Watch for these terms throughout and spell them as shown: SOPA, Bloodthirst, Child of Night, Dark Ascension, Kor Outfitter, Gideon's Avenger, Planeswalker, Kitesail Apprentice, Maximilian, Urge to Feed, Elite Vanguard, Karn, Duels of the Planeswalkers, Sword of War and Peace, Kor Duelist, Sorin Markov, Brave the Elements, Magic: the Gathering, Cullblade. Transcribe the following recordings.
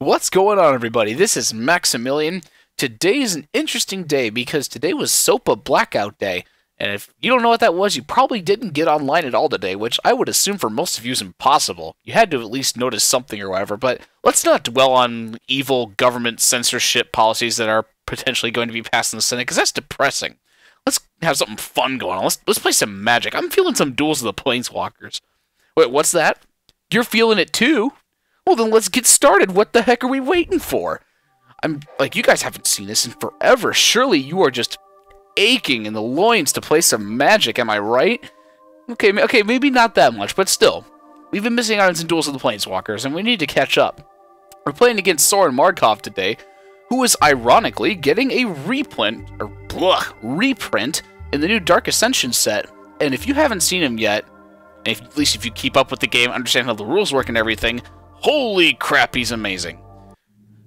What's going on, everybody? This is Maximilian. Today's an interesting day because today was SOPA Blackout Day, and if you don't know what that was, you probably didn't get online at all today, which I would assume for most of you is impossible. You had to at least notice something or whatever, but let's not dwell on evil government censorship policies that are potentially going to be passed in the Senate, because that's depressing. Let's have something fun going on. Let's play some Magic. I'm feeling some Duels of the Planeswalkers. Wait, what's that? You're feeling it too? Well, then let's get started. What the heck are we waiting for? I'm like, you guys haven't seen this in forever. Surely you are just aching in the loins to play some Magic, am I right? Okay, maybe not that much, but still. We've been missing out on some Duels of the Planeswalkers, and we need to catch up. We're playing against Sorin Markov today, who is ironically getting a reprint in the new Dark Ascension set. And if you haven't seen him yet, and if, at least if you keep up with the game, understand how the rules work and everything, holy crap, he's amazing.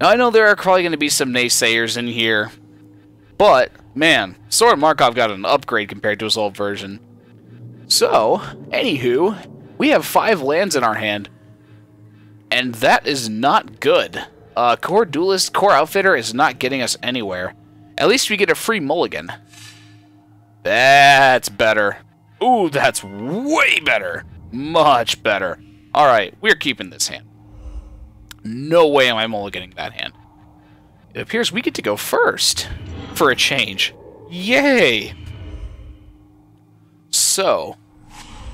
Now, I know there are probably going to be some naysayers in here, but, man, Sorin Markov got an upgrade compared to his old version. So, anywho, we have 5 lands in our hand, and that is not good. Kor Duelist, Kor Outfitter is not getting us anywhere. At least we get a free mulligan. That's better. Ooh, that's way better. Much better. Alright, we're keeping this hand. No way am I mulliganing that hand. It appears we get to go first. For a change. Yay! So,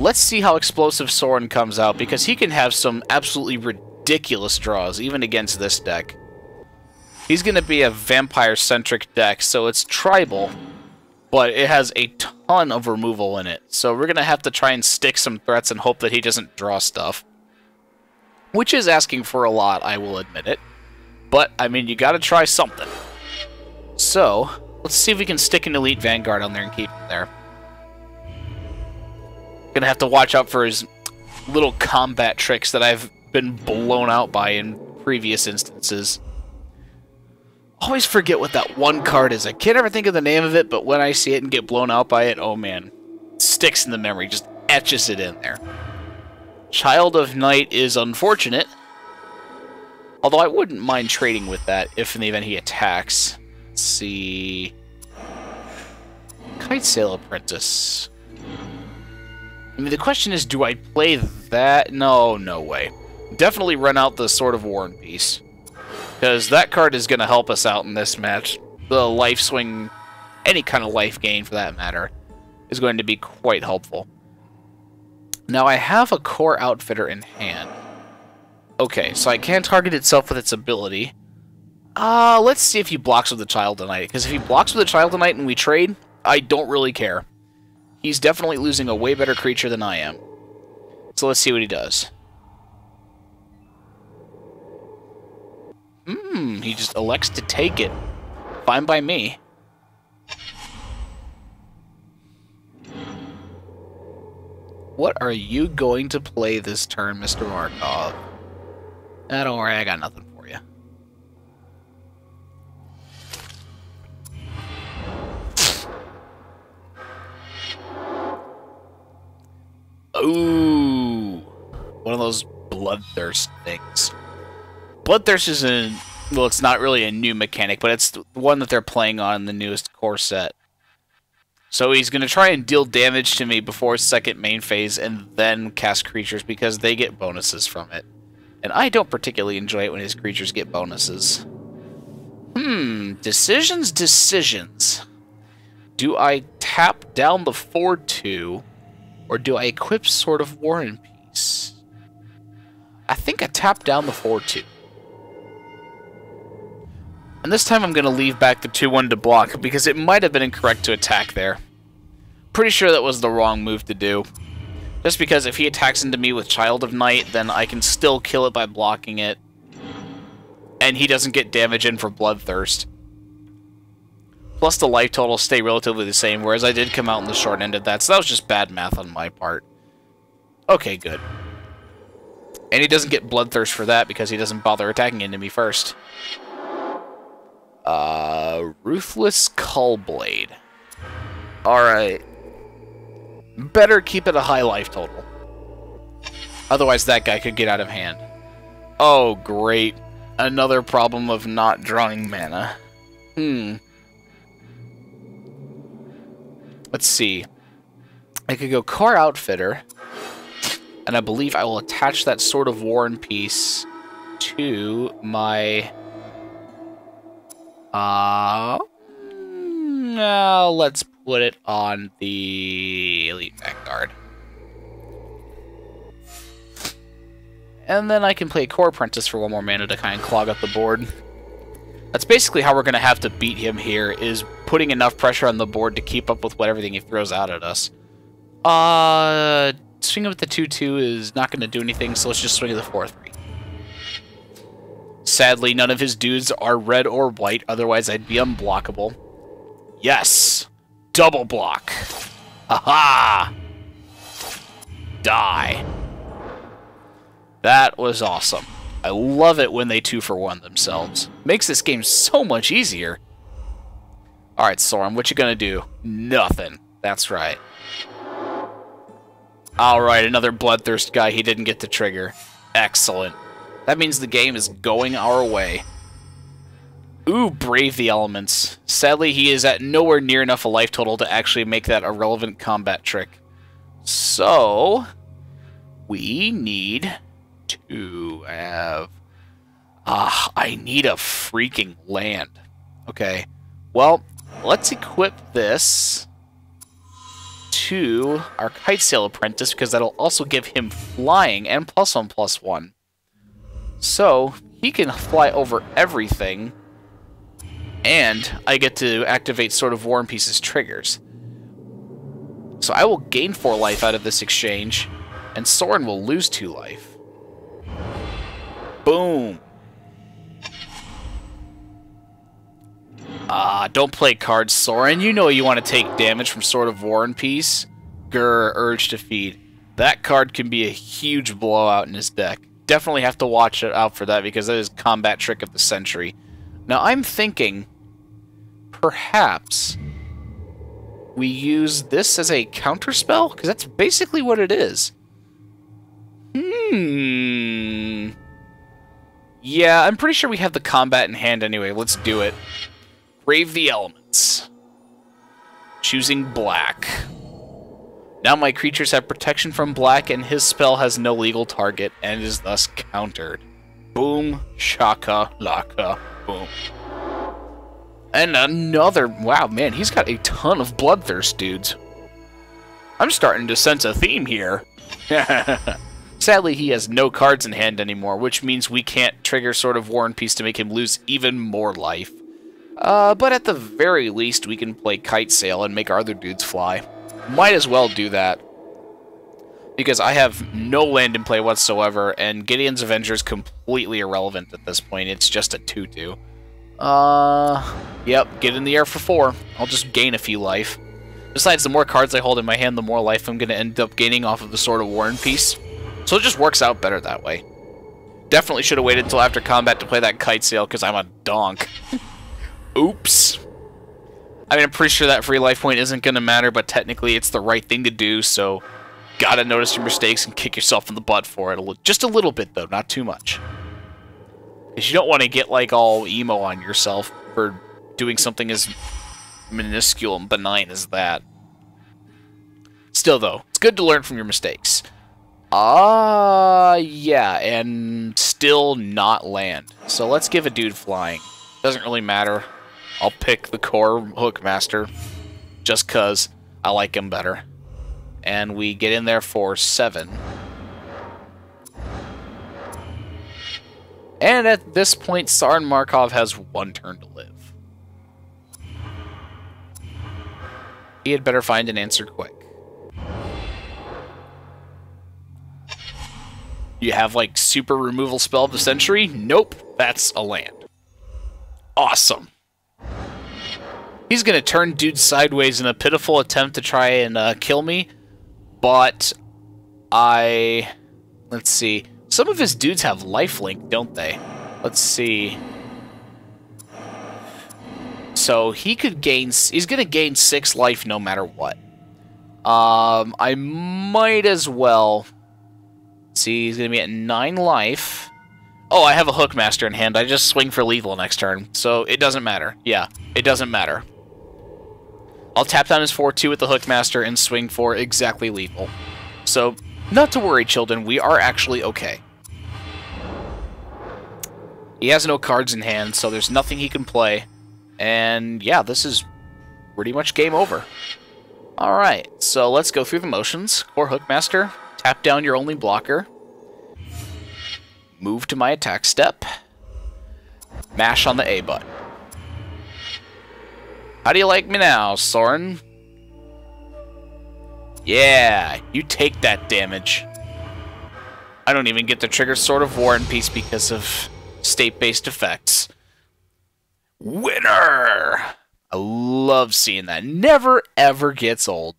let's see how explosive Sorin comes out, because he can have some absolutely ridiculous draws, even against this deck. He's going to be a vampire-centric deck, so it's tribal, but it has a ton of removal in it. So we're going to have to try and stick some threats and hope that he doesn't draw stuff. Which is asking for a lot, I will admit it. But, I mean, you gotta try something. So, let's see if we can stick an Elite Vanguard on there and keep him there. Gonna have to watch out for his little combat tricks that I've been blown out by in previous instances. Always forget what that one card is. I can't ever think of the name of it, but when I see it and get blown out by it, oh man. It sticks in the memory, just etches it in there. Child of Night is unfortunate. Although I wouldn't mind trading with that if in the event he attacks. Let's see. Kitesail Apprentice. I mean, the question is, do I play that? No, no way. Definitely run out the Sword of War and Peace. Because that card is going to help us out in this match. The life swing, any kind of life gain for that matter, is going to be quite helpful. Now I have a Kor Outfitter in hand. Okay, so I can target itself with its ability. Let's see if he blocks with the Child of Night. Because if he blocks with the Child of Night and we trade, I don't really care. He's definitely losing a way better creature than I am. So let's see what he does. He just elects to take it. Fine by me. What are you going to play this turn, Mr. Markov? Ah, don't worry, I got nothing for you. Ooh. One of those Bloodthirst things. Bloodthirst is well, it's not really a new mechanic, but it's the one that they're playing on in the newest core set. So he's going to try and deal damage to me before second main phase and then cast creatures because they get bonuses from it. And I don't particularly enjoy it when his creatures get bonuses. Decisions. Do I tap down the 4/2 or do I equip Sword of War and Peace? I think I tap down the 4/2. And this time I'm going to leave back the 2/1 to block, because it might have been incorrect to attack there. Pretty sure that was the wrong move to do. Just because if he attacks into me with Child of Night, then I can still kill it by blocking it. And he doesn't get damage in for Bloodthirst. Plus the life totals stay relatively the same, whereas I did come out in the short end of that, so that was just bad math on my part. Okay, good. And he doesn't get Bloodthirst for that, because he doesn't bother attacking into me first. Ruthless Cullblade. Alright. Better keep it a high life total. Otherwise that guy could get out of hand. Oh, great. another problem of not drawing mana. Let's see. I could go Kor Outfitter, and I believe I will attach that Sword of War and Peace to my... no, let's put it on the Elite Vanguard. And then I can play Kor Apprentice for one more mana to kind of clog up the board. That's basically how we're going to have to beat him here, is putting enough pressure on the board to keep up with what everything he throws out at us. Swinging with the 2-2 is not going to do anything, so let's just swing with the 4-3. Sadly, none of his dudes are red or white, otherwise I'd be unblockable. Yes! Double block! Aha! Die. That was awesome. I love it when they 2-for-1 themselves. Makes this game so much easier. Alright, Sorin, what you gonna do? Nothing. That's right. Alright, another Bloodthirst guy he didn't get to trigger. Excellent. That means the game is going our way. Ooh, Brave the Elements. Sadly, he is at nowhere near enough a life total to actually make that a relevant combat trick. So, we need to have... I need a freaking land. Okay, well, let's equip this to our Kitesail Apprentice, because that'll also give him flying and +1/+1. So, he can fly over everything, and I get to activate Sword of War and Peace's triggers. So I will gain 4 life out of this exchange, and Sorin will lose 2 life. Boom! Don't play cards, Sorin. You know you want to take damage from Sword of War and Peace. Grr, Urge to Feed. That card can be a huge blowout in his deck. Definitely have to watch out for that, because that is combat trick of the century. Now I'm thinking, perhaps we use this as a counterspell, because that's basically what it is. Yeah, I'm pretty sure we have the combat in hand anyway. Let's do it. Brave the Elements. Choosing black. Now my creatures have protection from black, and his spell has no legal target and is thus countered. Boom, shaka, laka, boom. And another... Wow, man, he's got a ton of Bloodthirst dudes. I'm starting to sense a theme here. Sadly, he has no cards in hand anymore, which means we can't trigger Sword of War and Peace to make him lose even more life. But at the very least, we can play Kitesail and make our other dudes fly. Might as well do that, because I have no land in play whatsoever, and Gideon's Avenger is completely irrelevant at this point. It's just a 2-2. Yep, get in the air for 4. I'll just gain a few life. Besides, the more cards I hold in my hand, the more life I'm going to end up gaining off of the Sword of War and Peace. So it just works out better that way. Definitely should have waited until after combat to play that Kitesail, because I'm a donk. Oops. I mean, I'm pretty sure that free life point isn't going to matter, but technically it's the right thing to do, so gotta notice your mistakes and kick yourself in the butt for it. Just a little bit, though, not too much. Because you don't want to get, like, all emo on yourself for doing something as minuscule and benign as that. Still, though, it's good to learn from your mistakes. Yeah, and still not land. So let's give a dude flying. Doesn't really matter. I'll pick the Kor Hookmaster, just because I like him better. And we get in there for 7. And at this point, Sorin Markov has 1 turn to live. He had better find an answer quick. You have, like, super removal spell of the century? Nope, that's a land. Awesome. He's going to turn dude sideways in a pitiful attempt to try and kill me, but I... Let's see. Some of his dudes have lifelink, don't they? Let's see. So he could gain... He's going to gain 6 life no matter what. I might as well... See, he's going to be at 9 life. oh, I have a Hookmaster in hand, I just swing for lethal next turn, so it doesn't matter. Yeah, it doesn't matter. I'll tap down his 4-2 with the Hookmaster and swing for exactly lethal. So, not to worry, children, we are actually okay. He has no cards in hand, so there's nothing he can play. And, yeah, this is pretty much game over. Alright, so let's go through the motions. Kor Hookmaster, tap down your only blocker. Move to my attack step. Mash on the A button. How do you like me now, Sorin? Yeah, you take that damage. I don't even get to trigger Sword of War and Peace because of state-based effects. Winner! I love seeing that. Never, ever gets old.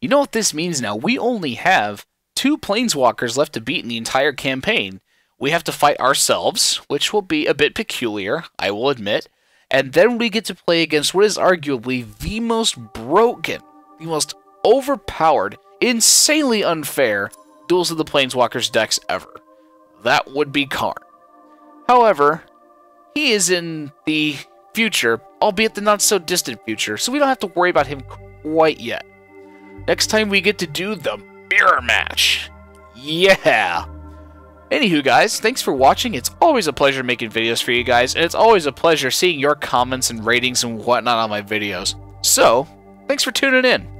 You know what this means now? We only have 2 Planeswalkers left to beat in the entire campaign. We have to fight ourselves, which will be a bit peculiar, I will admit. And then we get to play against what is arguably the most broken, the most overpowered, insanely unfair Duels of the Planeswalkers decks ever. That would be Karn. However, he is in the future, albeit the not-so-distant future, so we don't have to worry about him quite yet. Next time we get to do the mirror match. Yeah! Anywho, guys, thanks for watching. It's always a pleasure making videos for you guys, and it's always a pleasure seeing your comments and ratings and whatnot on my videos. So, thanks for tuning in.